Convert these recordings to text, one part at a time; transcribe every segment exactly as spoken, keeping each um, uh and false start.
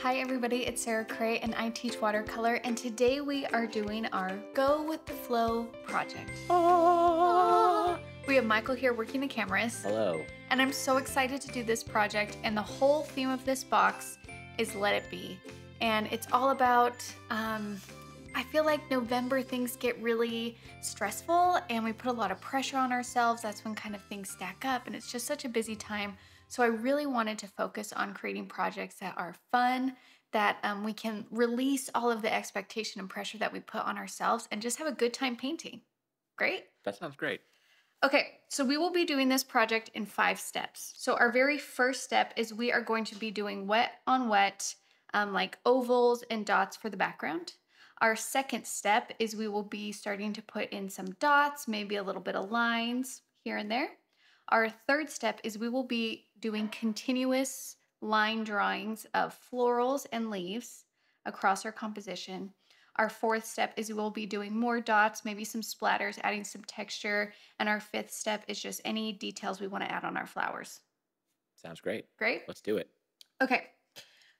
Hi everybody, it's Sarah Cray and I teach watercolor, and today we are doing our Go With The Flow project. Ah. We have Michael here working the cameras. Hello. And I'm so excited to do this project, and the whole theme of this box is Let It Be. And it's all about, um, I feel like November things get really stressful and we put a lot of pressure on ourselves. That's when kind of things stack up and it's just such a busy time. So I really wanted to focus on creating projects that are fun, that um, we can release all of the expectation and pressure that we put on ourselves and just have a good time painting. Great? That sounds great. Okay, so we will be doing this project in five steps. So our very first step is we are going to be doing wet on wet, um, like ovals and dots for the background. Our second step is we will be starting to put in some dots, maybe a little bit of lines here and there. Our third step is we will be doing continuous line drawings of florals and leaves across our composition. Our fourth step is we'll be doing more dots, maybe some splatters, adding some texture. And our fifth step is just any details we want to add on our flowers. Sounds great. Great. Let's do it. Okay.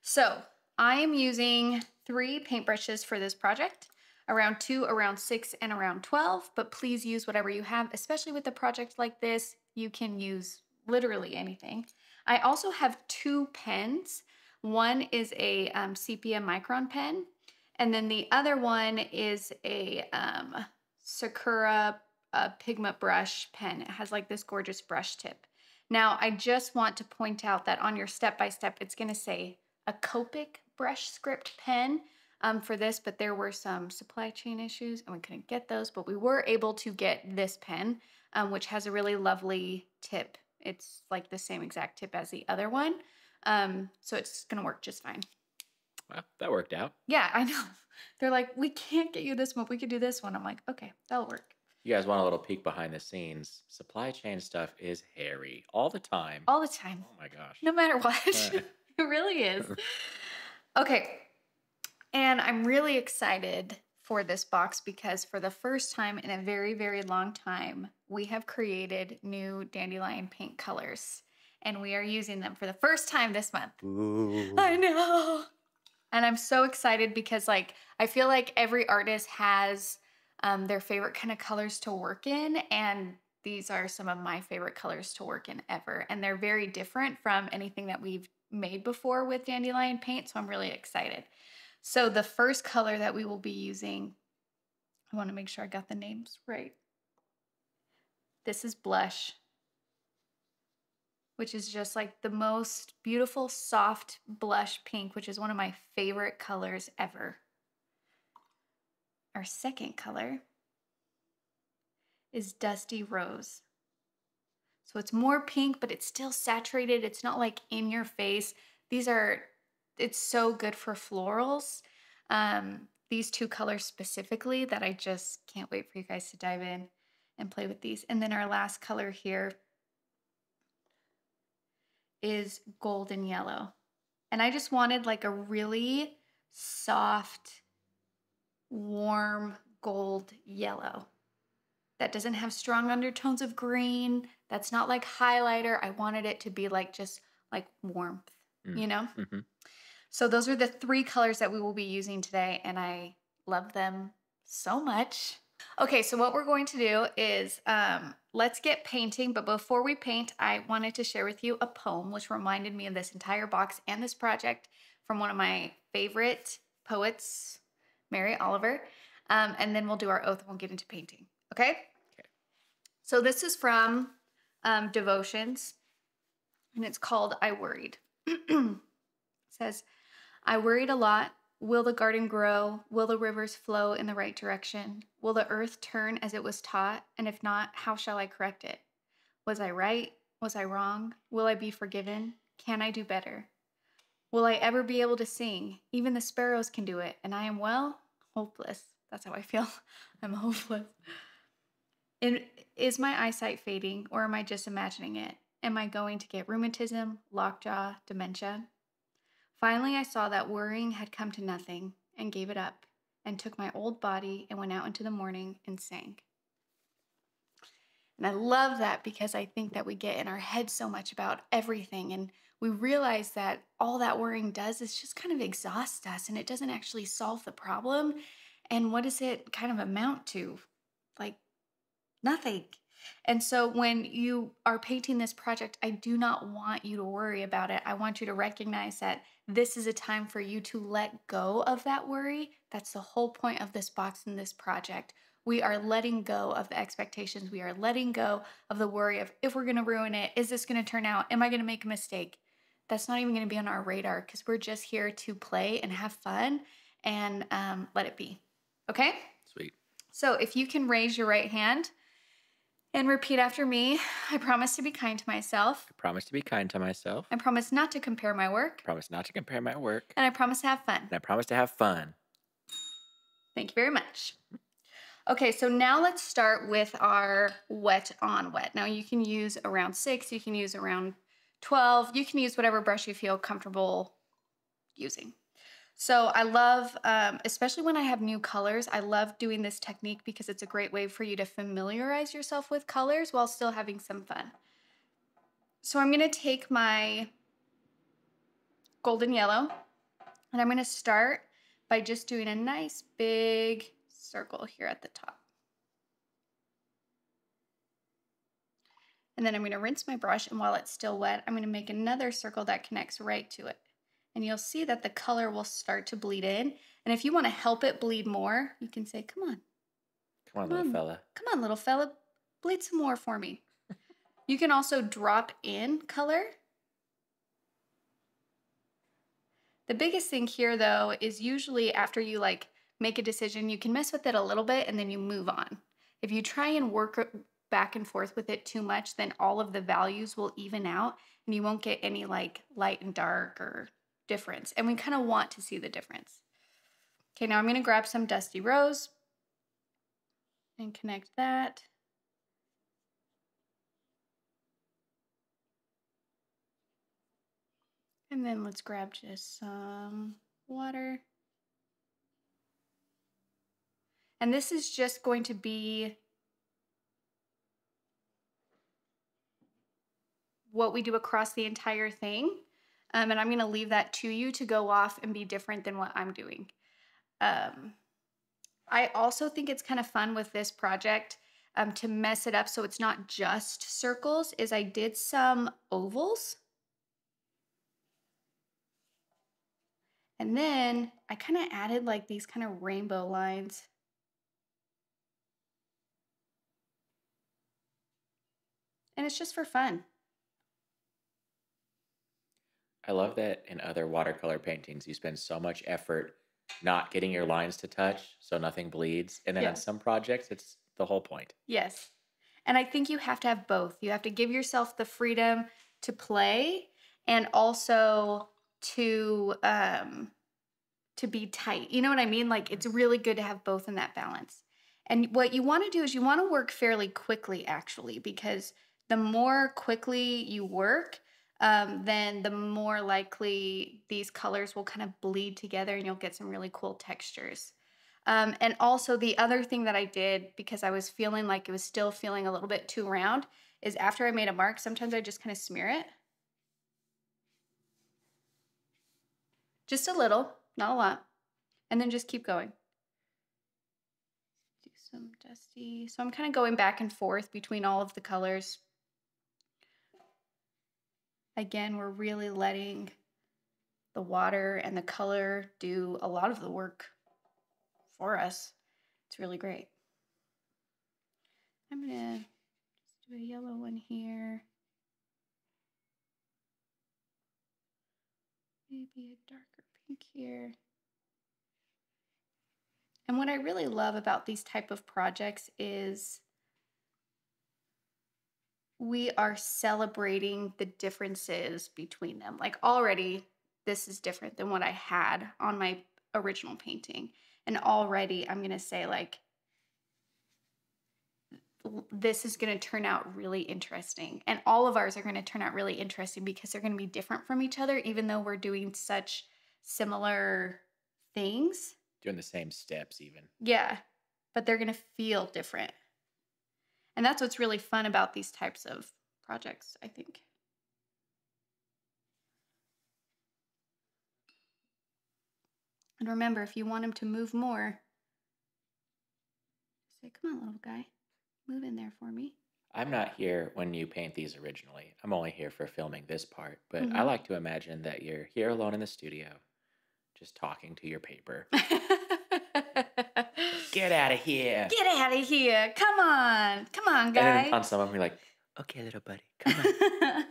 So I am using three paintbrushes for this project. Around two, around six, and around twelve, but please use whatever you have, especially with a project like this. You can use literally anything. I also have two pens. One is a um, sepia micron pen, and then the other one is a um, Sakura uh, Pigma brush pen. It has like this gorgeous brush tip. Now, I just want to point out that on your step-by-step, it's gonna say a Copic brush script pen, Um, for this, but there were some supply chain issues and we couldn't get those, but we were able to get this pen, um, which has a really lovely tip. It's like the same exact tip as the other one. Um, so it's gonna work just fine. Wow, that worked out. Yeah, I know. They're like, we can't get you this one, but we could do this one. I'm like, okay, that'll work. You guys want a little peek behind the scenes. Supply chain stuff is hairy all the time. All the time. Oh my gosh. No matter what, it really is. Okay. And I'm really excited for this box because for the first time in a very, very long time, we have created new dandelion paint colors. And we are using them for the first time this month. Ooh. I know. And I'm so excited because like, I feel like every artist has um, their favorite kind of colors to work in. And these are some of my favorite colors to work in ever. And they're very different from anything that we've made before with dandelion paint. So I'm really excited. So the first color that we will be using, I want to make sure I got the names right. This is Blush, which is just like the most beautiful soft blush pink, which is one of my favorite colors ever. Our second color is Dusty Rose. So it's more pink, but it's still saturated. It's not like in your face. These are It's so good for florals. Um, these two colors specifically that I just can't wait for you guys to dive in and play with these. And then our last color here is Golden Yellow. And I just wanted like a really soft, warm gold yellow that doesn't have strong undertones of green. That's not like highlighter. I wanted it to be like just like warmth, mm. you know? Mm-hmm. So those are the three colors that we will be using today, and I love them so much. Okay, so what we're going to do is um, let's get painting, but before we paint, I wanted to share with you a poem which reminded me of this entire box and this project from one of my favorite poets, Mary Oliver, um, and then we'll do our oath and we'll get into painting, okay? Okay. So this is from um, Devotions, and it's called I Worried. It says, I worried a lot. Will the garden grow? Will the rivers flow in the right direction? Will the earth turn as it was taught? And if not, how shall I correct it? Was I right? Was I wrong? Will I be forgiven? Can I do better? Will I ever be able to sing? Even the sparrows can do it. And I am, well, hopeless. That's how I feel. I'm hopeless. And is my eyesight fading, or am I just imagining it? Am I going to get rheumatism, lockjaw, dementia? Finally, I saw that worrying had come to nothing and gave it up and took my old body and went out into the morning and sang. And I love that because I think that we get in our heads so much about everything and we realize that all that worrying does is just kind of exhaust us, and it doesn't actually solve the problem. And what does it kind of amount to? Like, nothing. And so when you are painting this project, I do not want you to worry about it. I want you to recognize that this is a time for you to let go of that worry. That's the whole point of this box and this project. We are letting go of the expectations. We are letting go of the worry of if we're going to ruin it, is this going to turn out? Am I going to make a mistake? That's not even going to be on our radar because we're just here to play and have fun and um, let it be. Okay? Sweet. So if you can raise your right hand and repeat after me, I promise to be kind to myself. I promise to be kind to myself. I promise not to compare my work. I promise not to compare my work. And I promise to have fun. And I promise to have fun. Thank you very much. Okay, so now let's start with our wet on wet. Now you can use a round six, you can use a round twelve, you can use whatever brush you feel comfortable using. So I love, um, especially when I have new colors, I love doing this technique because it's a great way for you to familiarize yourself with colors while still having some fun. So I'm gonna take my golden yellow and I'm gonna start by just doing a nice big circle here at the top. And then I'm gonna rinse my brush, and while it's still wet, I'm gonna make another circle that connects right to it. And you'll see that the color will start to bleed in. And if you want to help it bleed more, you can say, come on. Come on, little fella. Come on, little fella. Bleed some more for me. You can also drop in color. The biggest thing here, though, is usually after you like make a decision, you can mess with it a little bit and then you move on. If you try and work back and forth with it too much, then all of the values will even out and you won't get any like light and dark or difference, and we kind of want to see the difference. Okay, now I'm going to grab some dusty rose and connect that. And then let's grab just some water. And this is just going to be what we do across the entire thing. Um, and I'm going to leave that to you to go off and be different than what I'm doing. Um, I also think it's kind of fun with this project um, to mess it up so it's not just circles, is I did some ovals. And then I kind of added like these kind of rainbow lines. And it's just for fun. I love that in other watercolor paintings, you spend so much effort not getting your lines to touch so nothing bleeds. And then yeah. on some projects, it's the whole point. Yes. And I think you have to have both. You have to give yourself the freedom to play and also to, um, to be tight. You know what I mean? Like, it's really good to have both in that balance. And what you want to do is you want to work fairly quickly, actually, because the more quickly you work, Um, then the more likely these colors will kind of bleed together and you'll get some really cool textures. Um, and also the other thing that I did, because I was feeling like it was still feeling a little bit too round, is after I made a mark, sometimes I just kind of smear it. Just a little, not a lot. And then just keep going. Do some dusty. So I'm kind of going back and forth between all of the colors. Again, we're really letting the water and the color do a lot of the work for us. It's really great. I'm gonna just do a yellow one here. Maybe a darker pink here. And what I really love about these type of projects is we are celebrating the differences between them. Like already, this is different than what I had on my original painting. And already I'm gonna say like, this is gonna turn out really interesting. And all of ours are gonna turn out really interesting because they're gonna be different from each other, even though we're doing such similar things. Doing the same steps even. Yeah, but they're gonna feel different. And that's what's really fun about these types of projects, I think. And remember, if you want him to move more, say, come on, little guy, move in there for me. I'm not here when you paint these originally. I'm only here for filming this part. But mm-hmm. I like to imagine that you're here alone in the studio, just talking to your paper. Get out of here. Get out of here. Come on. Come on, guy. And then on some of them, you're like, okay, little buddy, come on.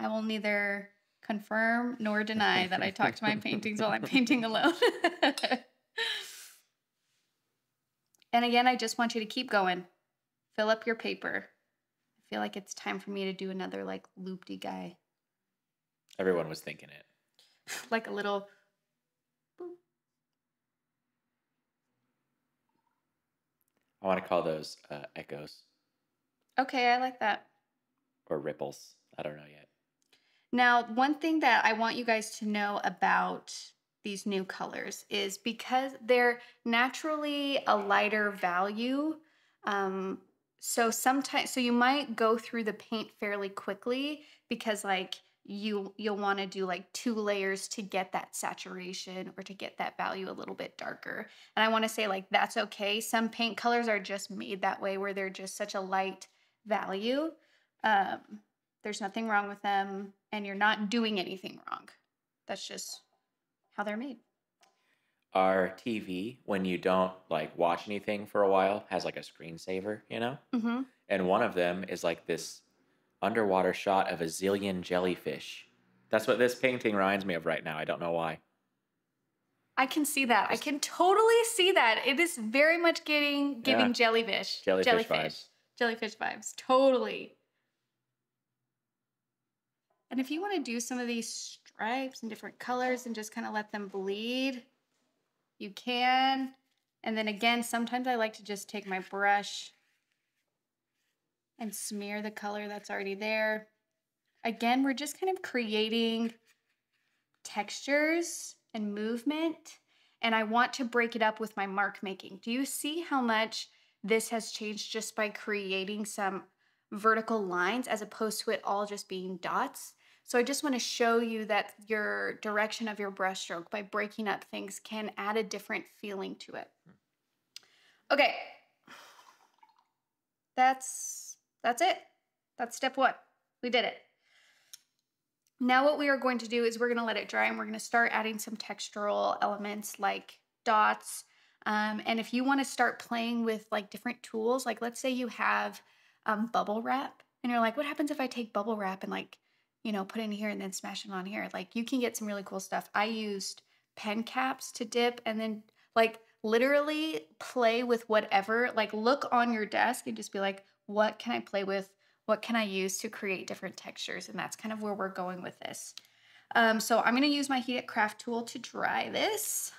I will neither confirm nor deny that I talk to my paintings while I'm painting alone. And again, I just want you to keep going. Fill up your paper. I feel like it's time for me to do another, like, loopy guy. Everyone was thinking it. Like a little... boop. I want to call those uh, echoes. Okay, I like that. Or ripples. I don't know yet. Now, one thing that I want you guys to know about these new colors is because they're naturally a lighter value. Um, so sometimes, so you might go through the paint fairly quickly because like you, you'll want to do like two layers to get that saturation or to get that value a little bit darker. And I want to say like, that's okay. Some paint colors are just made that way where they're just such a light value. Um, there's nothing wrong with them and you're not doing anything wrong. That's just how they're made. Our T V, when you don't like watch anything for a while, has like a screensaver, you know? Mm-hmm. And one of them is like this underwater shot of a zillion jellyfish. That's what this painting reminds me of right now. I don't know why. I can see that. Just... I can totally see that. It is very much getting giving yeah. jellyfish. jellyfish. Jellyfish vibes. Jellyfish vibes. Totally. And if you want to do some of these stripes and different colors and just kind of let them bleed, you can. And then again, sometimes I like to just take my brush and smear the color that's already there. Again, we're just kind of creating textures and movement. And I want to break it up with my mark making. Do you see how much this has changed just by creating some vertical lines as opposed to it all just being dots? So I just want to show you that your direction of your brushstroke by breaking up things can add a different feeling to it. Okay, that's, that's it. That's step one. We did it. Now what we are going to do is we're going to let it dry and we're going to start adding some textural elements like dots. Um, and if you want to start playing with like different tools, like let's say you have um, bubble wrap and you're like, what happens if I take bubble wrap and like, you know, put in here and then smash it on here. Like you can get some really cool stuff. I used pen caps to dip and then like literally play with whatever, like look on your desk and just be like, what can I play with? What can I use to create different textures? And that's kind of where we're going with this. Um, so I'm going to use my Heat It Craft tool to dry this.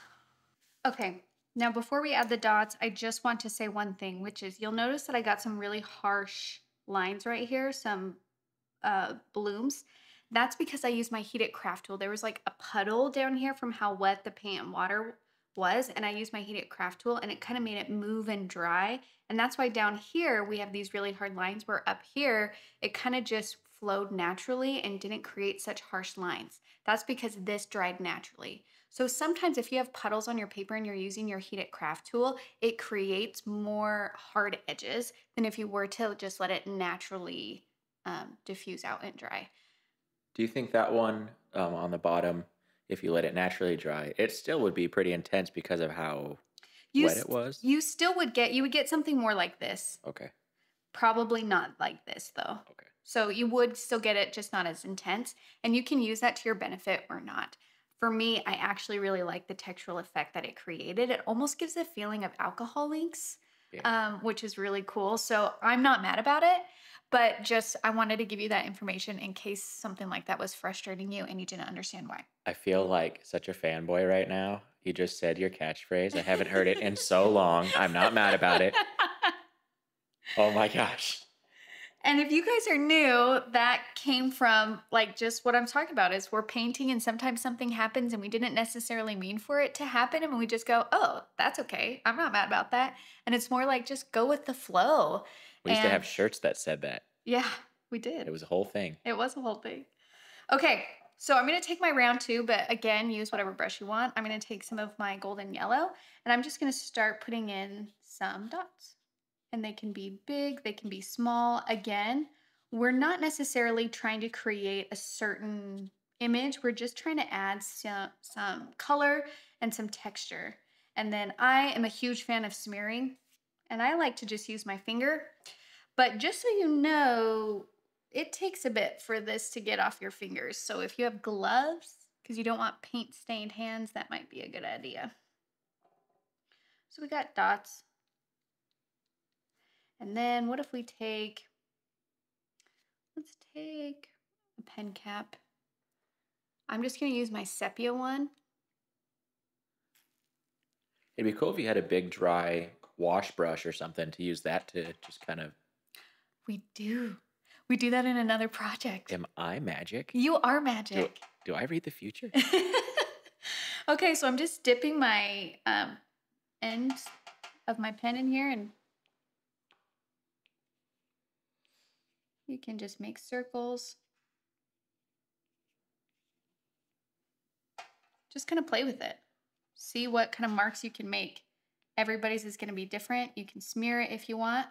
Okay. Now, before we add the dots, I just want to say one thing, which is you'll notice that I got some really harsh lines right here. Some Uh, blooms. That's because I used my Heat It Craft tool. There was like a puddle down here from how wet the paint and water was, and I used my Heat It Craft tool and it kind of made it move and dry. And that's why down here we have these really hard lines, where up here it kind of just flowed naturally and didn't create such harsh lines. That's because this dried naturally. So sometimes if you have puddles on your paper and you're using your Heat It Craft tool, it creates more hard edges than if you were to just let it naturally Um, diffuse out and dry. Do you think that one um, on the bottom, if you let it naturally dry, it still would be pretty intense because of how you wet it was? You still would get, you would get something more like this. Okay. Probably not like this though. Okay. So you would still get it, just not as intense. And you can use that to your benefit or not. For me, I actually really like the textural effect that it created. It almost gives a feeling of alcohol inks, yeah. um, which is really cool. So I'm not mad about it. But just, I wanted to give you that information in case something like that was frustrating you and you didn't understand why. I feel like such a fanboy right now. You just said your catchphrase. I haven't heard it in so long. I'm not mad about it. Oh my gosh. And if you guys are new, that came from like just what I'm talking about is we're painting and sometimes something happens and we didn't necessarily mean for it to happen. And we just go, oh, that's okay. I'm not mad about that. And it's more like just go with the flow. We used and, to have shirts that said that. Yeah, we did. It was a whole thing. It was a whole thing. Okay, so I'm gonna take my round two, but again, use whatever brush you want. I'm gonna take some of my golden yellow and I'm just gonna start putting in some dots. And they can be big, they can be small. Again, we're not necessarily trying to create a certain image, we're just trying to add some, some color and some texture. And then I am a huge fan of smearing, and I like to just use my finger. But just so you know, it takes a bit for this to get off your fingers. So if you have gloves, because you don't want paint-stained hands, that might be a good idea. So we got dots. And then what if we take, let's take a pen cap. I'm just gonna use my sepia one. It'd be cool if you had a big dry wash brush or something to use that to just kind of. We do. We do that in another project. Am I magic? You are magic. Do, do I read the future? Okay, so I'm just dipping my um, end of my pen in here, and you can just make circles. Just kind of play with it. See what kind of marks you can make. Everybody's is going to be different. You can smear it if you want.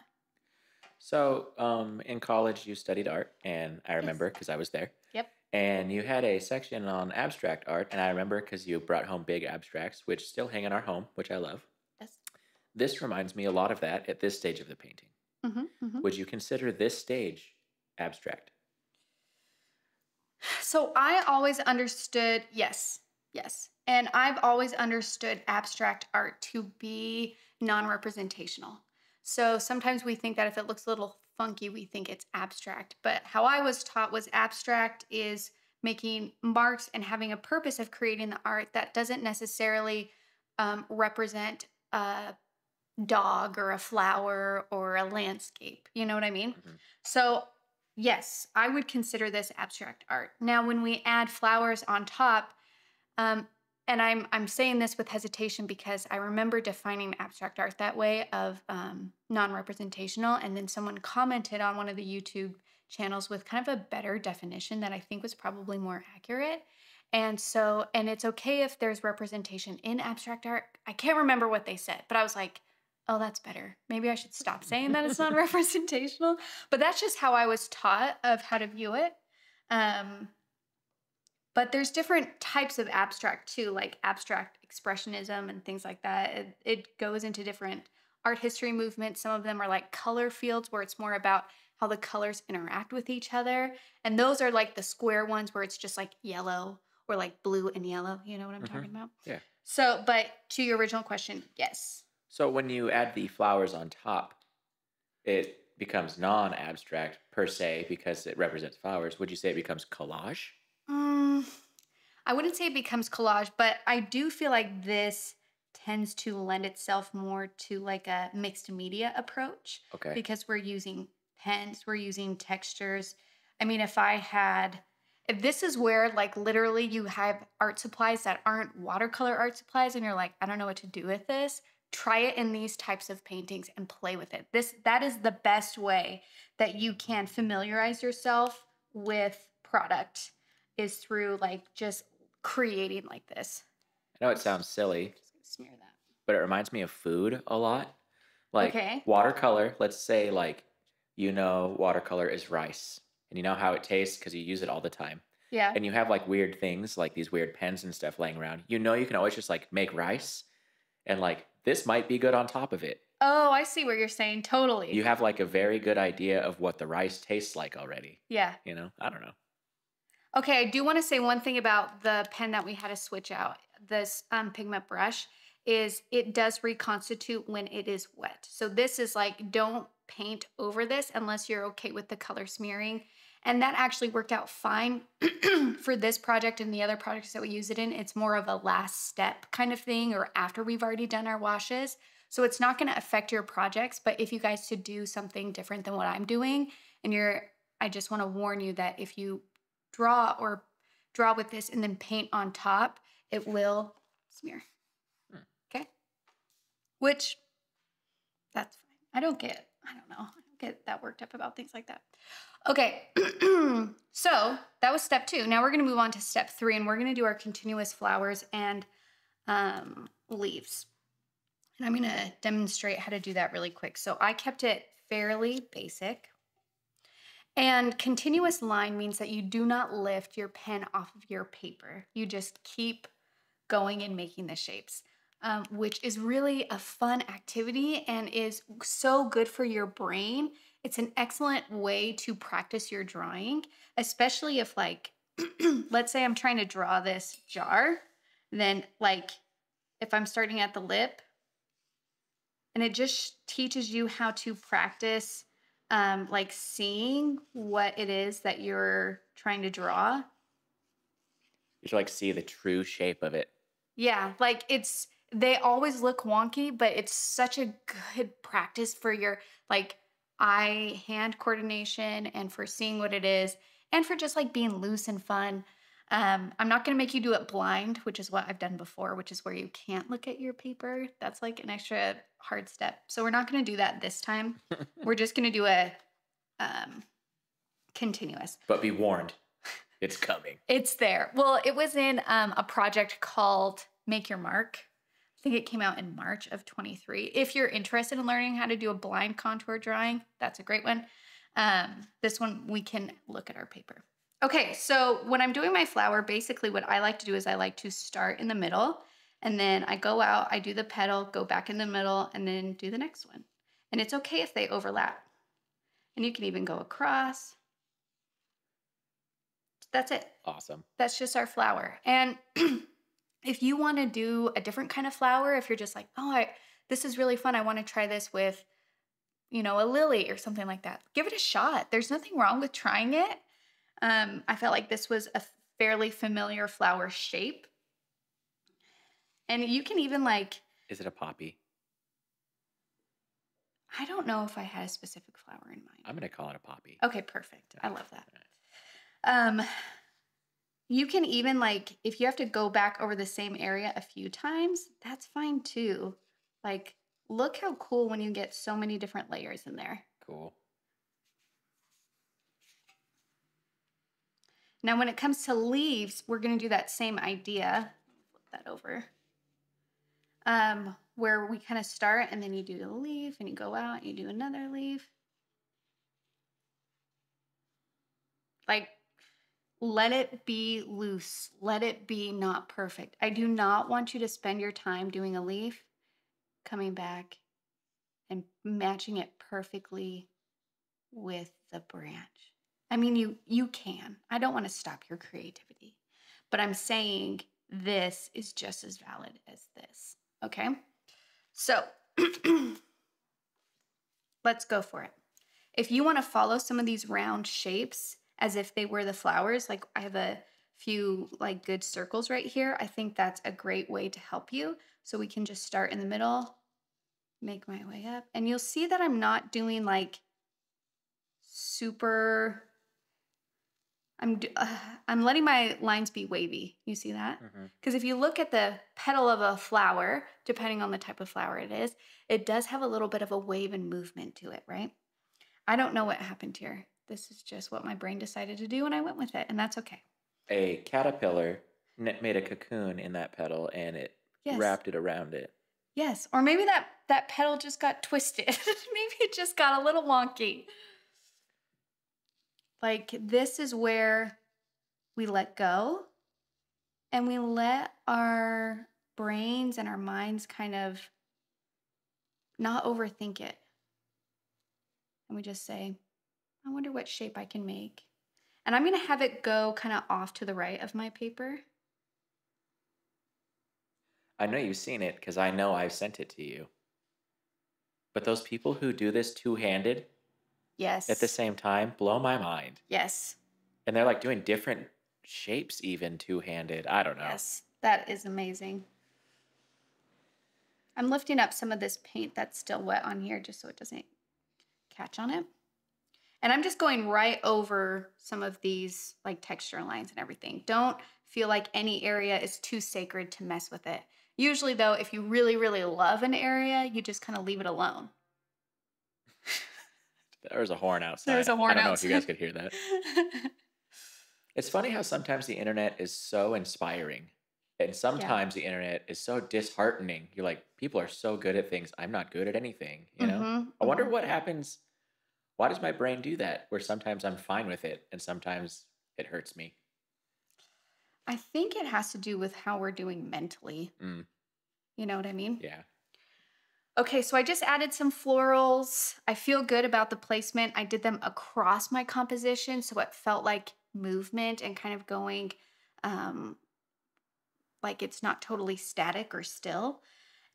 So um, in college, you studied art, and I remember because yes. I was there. Yep. And you had a section on abstract art, and I remember because you brought home big abstracts, which still hang in our home, which I love. Yes. This reminds me a lot of that at this stage of the painting. Mm-hmm, mm-hmm. Would you consider this stage abstract? So I always understood, yes, yes. And I've always understood abstract art to be non-representational. So sometimes we think that if it looks a little funky, we think it's abstract. But how I was taught was abstract is making marks and having a purpose of creating the art that doesn't necessarily um, represent a dog or a flower or a landscape. You know what I mean? Mm-hmm. So yes, I would consider this abstract art. Now, when we add flowers on top, um, and I'm, I'm saying this with hesitation because I remember defining abstract art that way of um, non-representational, and then someone commented on one of the YouTube channels with kind of a better definition that I think was probably more accurate. And so, and it's okay if there's representation in abstract art. I can't remember what they said, but I was like, oh, that's better. Maybe I should stop saying that it's non-representational. But that's just how I was taught of how to view it. Um, But there's different types of abstract too, like abstract expressionism and things like that. It, it goes into different art history movements. Some of them are like color fields where it's more about how the colors interact with each other. And those are like the square ones where it's just like yellow or like blue and yellow. You know what I'm mm-hmm. talking about? Yeah. So, but to your original question, yes. So when you add the flowers on top, it becomes non-abstract per se because it represents flowers. Would you say it becomes collage? Um, I wouldn't say it becomes collage, but I do feel like this tends to lend itself more to like a mixed media approach. Okay. Because we're using pens, we're using textures. I mean, if I had, if this is where like literally you have art supplies that aren't watercolor art supplies and you're like, I don't know what to do with this, try it in these types of paintings and play with it. This, that is the best way that you can familiarize yourself with product. Is through like just creating like this. I know it sounds silly. Just gonna smear that. But it reminds me of food a lot. Like okay. Watercolor, let's say like, you know, watercolor is rice and you know how it tastes because you use it all the time. Yeah. And you have like weird things like these weird pens and stuff laying around. You know, you can always just like make rice and like, this might be good on top of it. Oh, I see what you're saying. Totally. You have like a very good idea of what the rice tastes like already. Yeah. You know, I don't know. Okay, I do want to say one thing about the pen that we had to switch out. This um, Pigma brush is it does reconstitute when it is wet. So this is like, don't paint over this unless you're okay with the color smearing. And that actually worked out fine for this project and the other projects that we use it in. It's more of a last step kind of thing or after we've already done our washes. So it's not going to affect your projects, but if you guys should do something different than what I'm doing, and you're, I just want to warn you that if you draw or draw with this and then paint on top, it will smear. Hmm. Okay? Which, that's fine. I don't get, I don't know. I don't get that worked up about things like that. Okay, so that was step two. Now we're gonna move on to step three, and we're gonna do our continuous flowers and um, leaves. And I'm gonna demonstrate how to do that really quick. So I kept it fairly basic. And continuous line means that you do not lift your pen off of your paper. You just keep going and making the shapes, um, which is really a fun activity and is so good for your brain. It's an excellent way to practice your drawing, especially if, like, let's say I'm trying to draw this jar, then, like, if I'm starting at the lip, and it just teaches you how to practice Um, like seeing what it is that you're trying to draw. You should like see the true shape of it. Yeah, like it's, they always look wonky, but it's such a good practice for your like eye hand coordination and for seeing what it is and for just like being loose and fun. Um, I'm not gonna make you do it blind, which is what I've done before, which is where you can't look at your paper. That's like an extra hard step. So we're not gonna do that this time. We're just gonna do a um, continuous. But be warned, it's coming. It's there. Well, it was in um, a project called Make Your Mark. I think it came out in March of twenty-three. If you're interested in learning how to do a blind contour drawing, that's a great one. Um, this one, we can look at our paper. Okay, so when I'm doing my flower, basically what I like to do is I like to start in the middle, and then I go out, I do the petal, go back in the middle, and then do the next one. And it's okay if they overlap. And you can even go across. That's it. Awesome. That's just our flower. And if you want to do a different kind of flower, if you're just like, oh, I, this is really fun, I want to try this with, you know, a lily or something like that, give it a shot. There's nothing wrong with trying it. Um, I felt like this was a fairly familiar flower shape. And you can even like... Is it a poppy? I don't know if I had a specific flower in mind. I'm going to call it a poppy. Okay, perfect. I love that. Um, you can even like, if you have to go back over the same area a few times, that's fine too. Like, look how cool when you get so many different layers in there. Cool. Now, when it comes to leaves, we're going to do that same idea. Flip that over. Um, where we kind of start, and then you do the leaf, and you go out, and you do another leaf. Like, let it be loose. Let it be not perfect. I do not want you to spend your time doing a leaf, coming back, and matching it perfectly with the branch. I mean, you you can. I don't want to stop your creativity, but I'm saying this is just as valid as this, okay? So let's go for it. If you want to follow some of these round shapes as if they were the flowers, like I have a few like good circles right here, I think that's a great way to help you. So we can just start in the middle, make my way up, and you'll see that I'm not doing like super... I'm uh, I'm letting my lines be wavy. You see that? Because mm-hmm. if you look at the petal of a flower, depending on the type of flower it is, it does have a little bit of a wave and movement to it, right? I don't know what happened here. This is just what my brain decided to do, and I went with it, and that's okay. A caterpillar made a cocoon in that petal, and it yes. wrapped it around it. Yes, or maybe that, that petal just got twisted. Maybe it just got a little wonky. Like, this is where we let go and we let our brains and our minds kind of not overthink it. And we just say, I wonder what shape I can make. And I'm going to have it go kind of off to the right of my paper. I know you've seen it because I know I've sent it to you. But those people who do this two-handed... Yes. At the same time, blow my mind. Yes. And they're like doing different shapes even two-handed. I don't know. Yes, that is amazing. I'm lifting up some of this paint that's still wet on here just so it doesn't catch on it. And I'm just going right over some of these like texture lines and everything. Don't feel like any area is too sacred to mess with it. Usually though, if you really, really love an area, you just kind of leave it alone. There's a horn outside. There's a horn outside. I don't know outside. if you guys could hear that. It's funny how sometimes the internet is so inspiring. And sometimes yeah. the internet is so disheartening. You're like, people are so good at things. I'm not good at anything. You know, mm-hmm. I wonder what happens. Why does my brain do that? Where sometimes I'm fine with it and sometimes it hurts me. I think it has to do with how we're doing mentally. Mm. You know what I mean? Yeah. Okay, so I just added some florals. I feel good about the placement. I did them across my composition, so it felt like movement and kind of going um, like it's not totally static or still.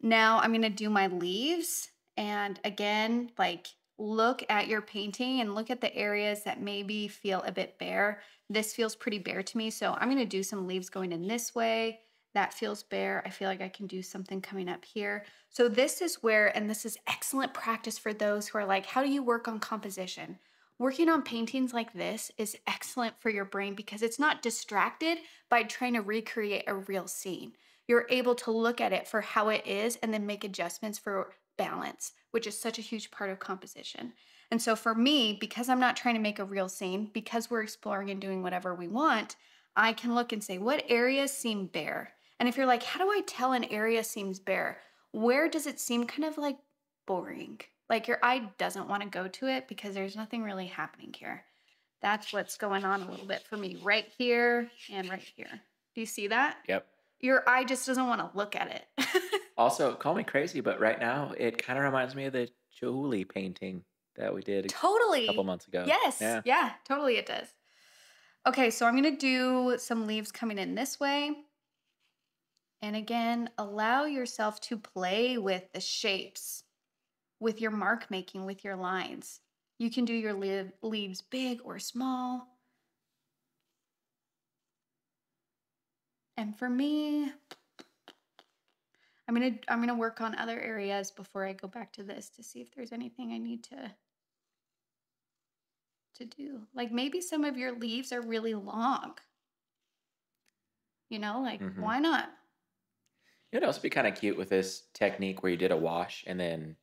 Now I'm gonna do my leaves. And again, like look at your painting and look at the areas that maybe feel a bit bare. This feels pretty bare to me, so I'm gonna do some leaves going in this way. That feels bare. I feel like I can do something coming up here. So this is where, and this is excellent practice for those who are like, how do you work on composition? Working on paintings like this is excellent for your brain because it's not distracted by trying to recreate a real scene. You're able to look at it for how it is and then make adjustments for balance, which is such a huge part of composition. And so for me, because I'm not trying to make a real scene, because we're exploring and doing whatever we want, I can look and say, what areas seem bare? And if you're like, how do I tell an area seems bare? Where does it seem kind of like boring? Like your eye doesn't want to go to it because there's nothing really happening here. That's what's going on a little bit for me right here and right here. Do you see that? Yep. Your eye just doesn't want to look at it. Also, call me crazy, but right now it kind of reminds me of the Chihuly painting that we did totally. a couple months ago. Yes. Yeah. yeah, totally it does. Okay, so I'm going to do some leaves coming in this way. And again, allow yourself to play with the shapes, with your mark making, with your lines. You can do your leaves big or small. And for me, I'm gonna, I'm gonna work on other areas before I go back to this to see if there's anything I need to, to do. Like maybe some of your leaves are really long. You know, like mm-hmm. why not? It would also be kind of cute with this technique where you did a wash and then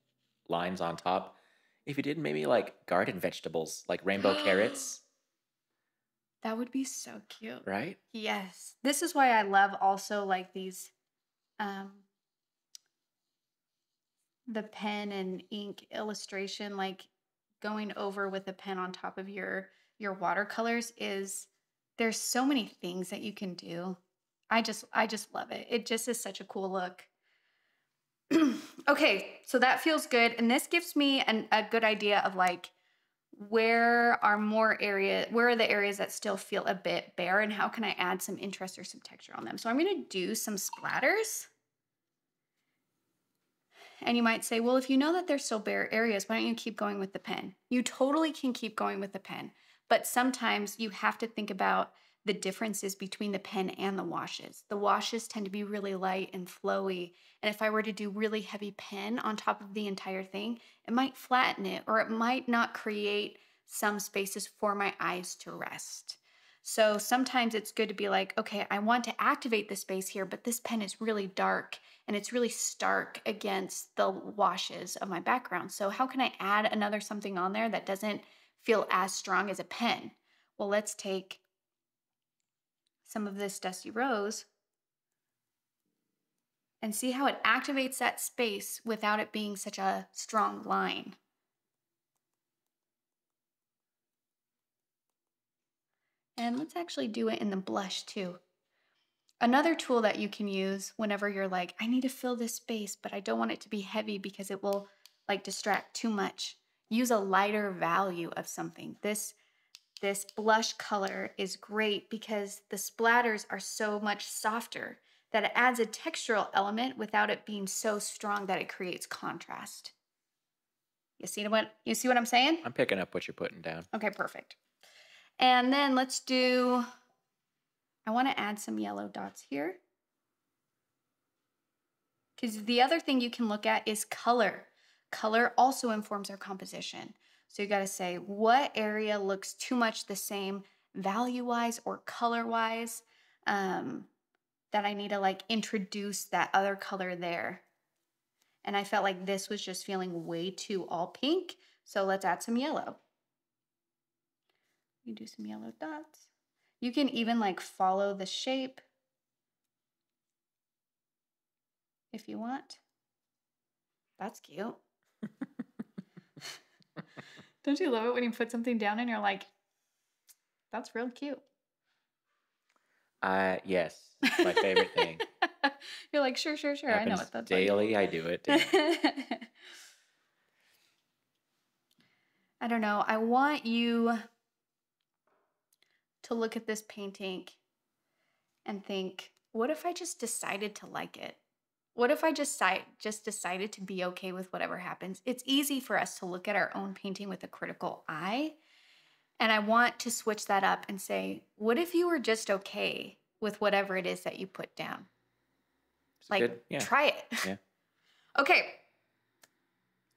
lines on top. If you did maybe like garden vegetables, like rainbow carrots. That would be so cute. Right? Yes. This is why I love also like these, um, the pen and ink illustration, like going over with a pen on top of your, your watercolors is there's so many things that you can do. I just, I just love it. It just is such a cool look. Okay, so that feels good. And this gives me an, a good idea of like, where are more areas, where are the areas that still feel a bit bare and how can I add some interest or some texture on them? So I'm gonna do some splatters. And you might say, well, if you know that there's still bare areas, why don't you keep going with the pen? You totally can keep going with the pen, but sometimes you have to think about the differences between the pen and the washes. The washes tend to be really light and flowy. And if I were to do really heavy pen on top of the entire thing, it might flatten it or it might not create some spaces for my eyes to rest. So sometimes it's good to be like, okay, I want to activate the space here, but this pen is really dark and it's really stark against the washes of my background. So how can I add another something on there that doesn't feel as strong as a pen? Well, let's take some of this dusty rose and see how it activates that space without it being such a strong line. And let's actually do it in the blush too. Another tool that you can use whenever you're like, I need to fill this space, but I don't want it to be heavy because it will like distract too much. Use a lighter value of something. This This blush color is great because the splatters are so much softer that it adds a textural element without it being so strong that it creates contrast. You see what, you see what I'm saying? I'm picking up what you're putting down. Okay, perfect. And then let's do, I want to add some yellow dots here. Because the other thing you can look at is color. Color also informs our composition. So you got to say what area looks too much the same value-wise or color-wise um, that I need to like introduce that other color there. And I felt like this was just feeling way too all pink. So let's add some yellow. You do some yellow dots. You can even like follow the shape if you want. That's cute. Don't you love it when you put something down and you're like, that's real cute? Uh, yes, my favorite thing. You're like, sure, sure, sure. I know what that's daily, like. I do it. I don't know. I want you to look at this painting and think, what if I just decided to like it? What if I just, just decided to be okay with whatever happens? It's easy for us to look at our own painting with a critical eye. And I want to switch that up and say, what if you were just okay with whatever it is that you put down? It's like, yeah. Try it. Yeah. Okay.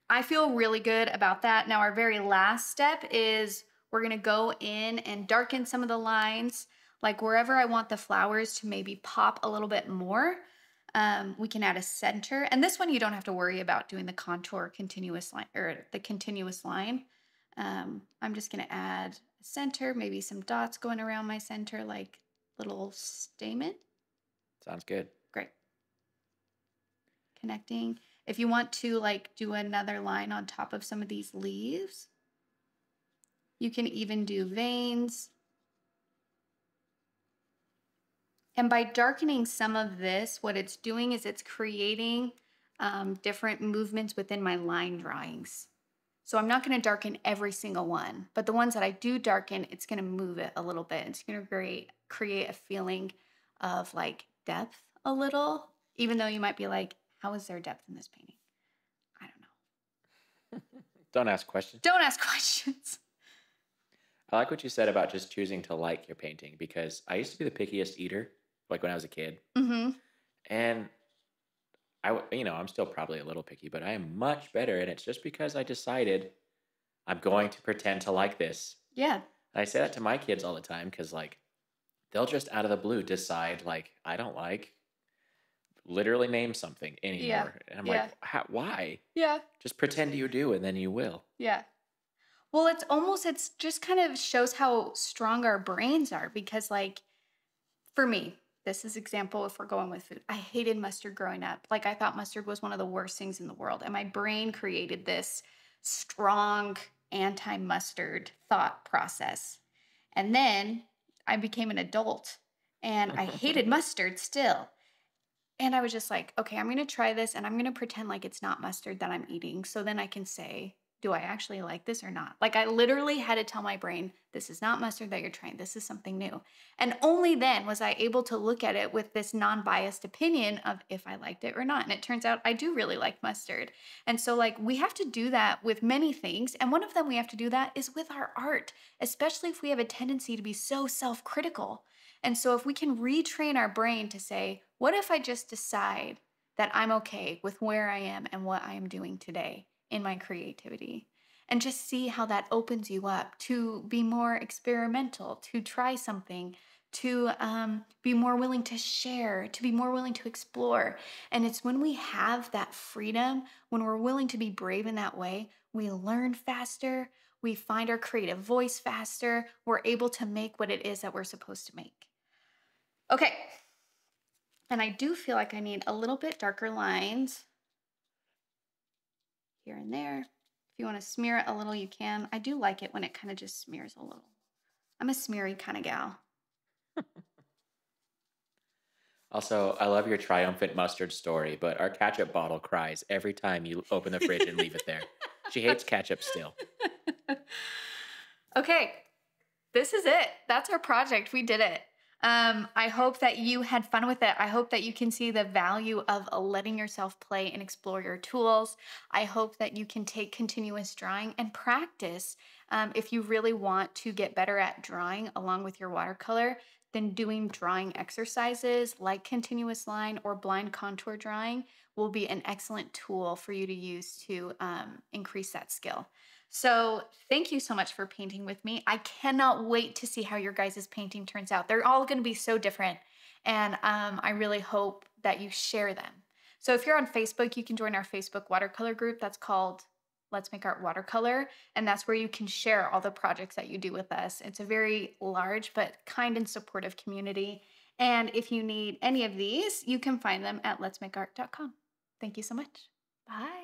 I feel really good about that. Now, our very last step is we're going to go in and darken some of the lines. Like wherever I want the flowers to maybe pop a little bit more, um, we can add a center. And this one, you don't have to worry about doing the contour continuous line or the continuous line. Um, I'm just going to add a center, maybe some dots going around my center, like little stamen. Sounds good. Great. Connecting. If you want to like do another line on top of some of these leaves, you can even do veins. And by darkening some of this, what it's doing is it's creating um, different movements within my line drawings. So I'm not going to darken every single one, but the ones that I do darken, it's going to move it a little bit. It's going to create, create a feeling of like depth a little, even though you might be like, how is there depth in this painting? I don't know. Don't ask questions. Don't ask questions. I like what you said about just choosing to like your painting, because I used to be the pickiest eater, like when I was a kid. Mm-hmm. And I, you know, I'm still probably a little picky, but I am much better, and it's just because I decided I'm going to pretend to like this. Yeah. And I say that to my kids all the time, because, like, they'll just out of the blue decide, like, I don't like literally name something anymore. Yeah. And I'm yeah. like, how, why? Yeah. Just pretend you do, and then you will. Yeah. Well, it's almost, it's just kind of shows how strong our brains are, because, like, for me, this is example if we're going with food. I hated mustard growing up. Like I thought mustard was one of the worst things in the world. And my brain created this strong anti-mustard thought process. And then I became an adult and I hated mustard still. And I was just like, okay, I'm going to try this and I'm going to pretend like it's not mustard that I'm eating. So then I can say, do I actually like this or not? Like I literally had to tell my brain, this is not mustard that you're trying. This is something new. And only then was I able to look at it with this non-biased opinion of if I liked it or not. And it turns out I do really like mustard. And so like we have to do that with many things. And one of them we have to do that is with our art, especially if we have a tendency to be so self-critical. And so if we can retrain our brain to say, what if I just decide that I'm okay with where I am and what I am doing today in my creativity, and just see how that opens you up to be more experimental, to try something, to um, be more willing to share, to be more willing to explore. And it's when we have that freedom, when we're willing to be brave in that way, we learn faster, we find our creative voice faster, we're able to make what it is that we're supposed to make. Okay, and I do feel like I need a little bit darker lines here and there. If you want to smear it a little, you can. I do like it when it kind of just smears a little. I'm a smeary kind of gal. Also, I love your triumphant mustard story, but our ketchup bottle cries every time you open the fridge and leave it there. She hates ketchup still. Okay, this is it. That's our project. We did it. Um, I hope that you had fun with it. I hope that you can see the value of letting yourself play and explore your tools. I hope that you can take continuous drawing and practice. Um, if you really want to get better at drawing along with your watercolor, then doing drawing exercises like continuous line or blind contour drawing will be an excellent tool for you to use to um, increase that skill. So thank you so much for painting with me. I cannot wait to see how your guys' painting turns out. They're all going to be so different, and um, I really hope that you share them. So if you're on Facebook, you can join our Facebook watercolor group. That's called Let's Make Art Watercolor, and that's where you can share all the projects that you do with us. It's a very large but kind and supportive community, and if you need any of these, you can find them at letsmakeart dot com. Thank you so much. Bye.